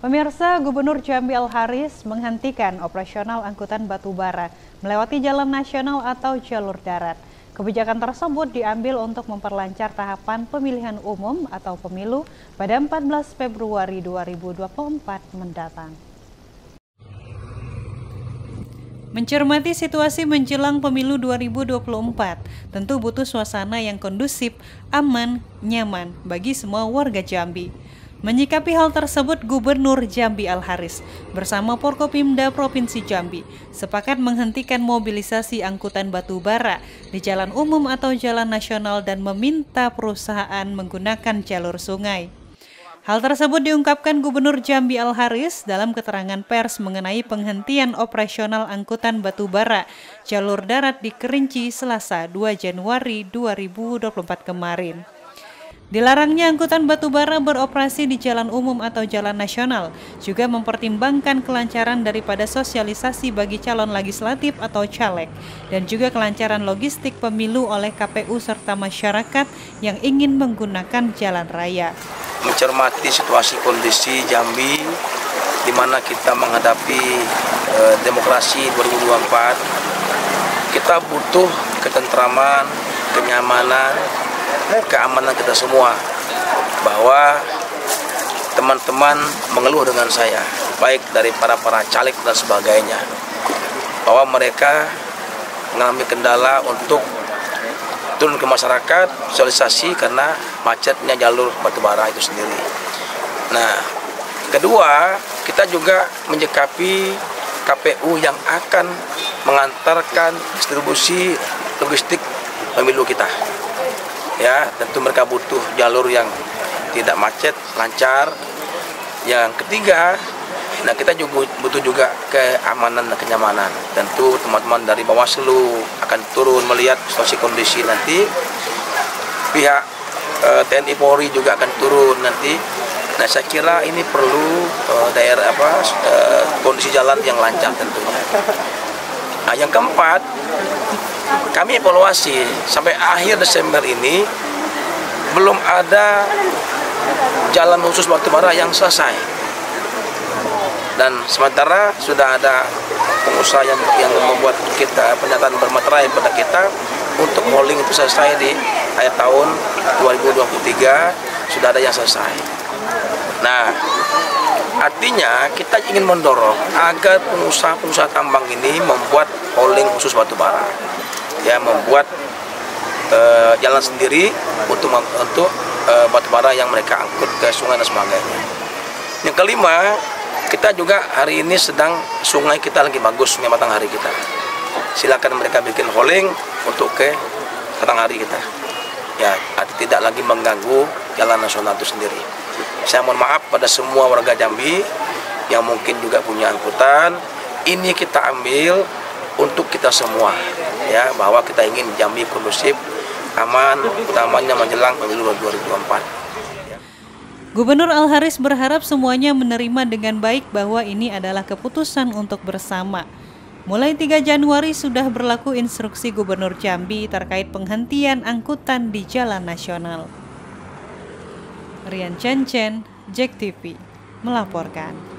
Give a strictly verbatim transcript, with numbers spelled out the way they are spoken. Pemirsa, Gubernur Jambi Al-Haris menghentikan operasional angkutan batubara melewati jalan nasional atau jalur darat. Kebijakan tersebut diambil untuk memperlancar tahapan pemilihan umum atau pemilu pada empat belas Februari dua ribu dua puluh empat mendatang. Mencermati situasi menjelang pemilu dua ribu dua puluh empat, tentu butuh suasana yang kondusif, aman, nyaman bagi semua warga Jambi. Menyikapi hal tersebut, Gubernur Jambi Al-Haris bersama Forkopimda Provinsi Jambi sepakat menghentikan mobilisasi angkutan batubara di jalan umum atau jalan nasional dan meminta perusahaan menggunakan jalur sungai. Hal tersebut diungkapkan Gubernur Jambi Al-Haris dalam keterangan pers mengenai penghentian operasional angkutan batubara jalur darat di Kerinci Selasa dua Januari dua ribu dua puluh empat kemarin. Dilarangnya angkutan batubara beroperasi di jalan umum atau jalan nasional juga mempertimbangkan kelancaran daripada sosialisasi bagi calon legislatif atau caleg dan juga kelancaran logistik pemilu oleh K P U serta masyarakat yang ingin menggunakan jalan raya. Mencermati situasi kondisi Jambi di mana kita menghadapi e, demokrasi dua ribu dua puluh empat, kita butuh ketentraman, kenyamanan, keamanan kita semua, bahwa teman-teman mengeluh dengan saya, baik dari para-para caleg dan sebagainya, bahwa mereka mengalami kendala untuk turun ke masyarakat, sosialisasi karena macetnya jalur batubara itu sendiri. Nah, kedua, kita juga menyikapi K P U yang akan mengantarkan distribusi logistik pemilu kita. Ya, tentu mereka butuh jalur yang tidak macet, lancar. Yang ketiga, nah kita juga butuh juga keamanan dan kenyamanan. Tentu teman-teman dari Bawaslu akan turun melihat situasi kondisi nanti. Pihak eh, T N I Polri juga akan turun nanti. Nah, saya kira ini perlu eh, daerah apa eh, kondisi jalan yang lancar tentunya. Nah, yang keempat, kami evaluasi sampai akhir Desember ini belum ada jalan khusus batubara yang selesai. Dan sementara sudah ada pengusaha yang, yang membuat kita pernyataan bermaterai pada kita untuk polling itu selesai di akhir tahun dua ribu dua puluh tiga, sudah ada yang selesai. Nah, artinya kita ingin mendorong agar pengusaha-pengusaha tambang ini membuat polling khusus batubara, ya, membuat uh, jalan sendiri untuk untuk uh, batubara yang mereka angkut ke sungai dan sebagainya. Yang kelima, kita juga hari ini sedang sungai kita lagi bagus, sungai Batanghari kita. Silakan mereka bikin holing untuk ke Batanghari kita. Ya, tidak lagi mengganggu jalan nasional itu sendiri. Saya mohon maaf pada semua warga Jambi yang mungkin juga punya angkutan. Ini kita ambil untuk kita semua. Ya, bahwa kita ingin Jambi kondusif, aman, utamanya menjelang pemilu dua ribu dua puluh empat. Gubernur Al-Haris berharap semuanya menerima dengan baik bahwa ini adalah keputusan untuk bersama. Mulai tiga Januari sudah berlaku instruksi Gubernur Jambi terkait penghentian angkutan di jalan nasional. Rian Cencen, Jek T V, melaporkan.